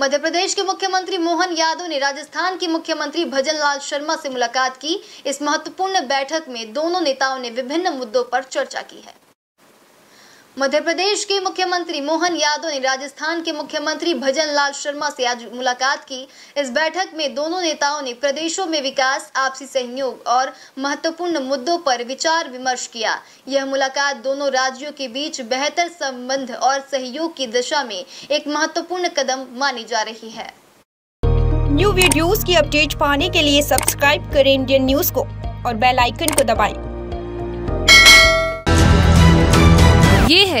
मध्य प्रदेश के मुख्यमंत्री मोहन यादव ने राजस्थान के मुख्यमंत्री भजन लाल शर्मा से मुलाकात की। इस महत्वपूर्ण बैठक में दोनों नेताओं ने विभिन्न मुद्दों पर चर्चा की है। मध्य प्रदेश के मुख्यमंत्री मोहन यादव ने राजस्थान के मुख्यमंत्री भजन लाल शर्मा से आज मुलाकात की। इस बैठक में दोनों नेताओं ने प्रदेशों में विकास, आपसी सहयोग और महत्वपूर्ण मुद्दों पर विचार विमर्श किया। यह मुलाकात दोनों राज्यों के बीच बेहतर संबंध और सहयोग की दिशा में एक महत्वपूर्ण कदम मानी जा रही है। न्यू वीडियोज की अपडेट पाने के लिए सब्सक्राइब करें इंडियन न्यूज को और बेल आइकन को दबाएं। ये है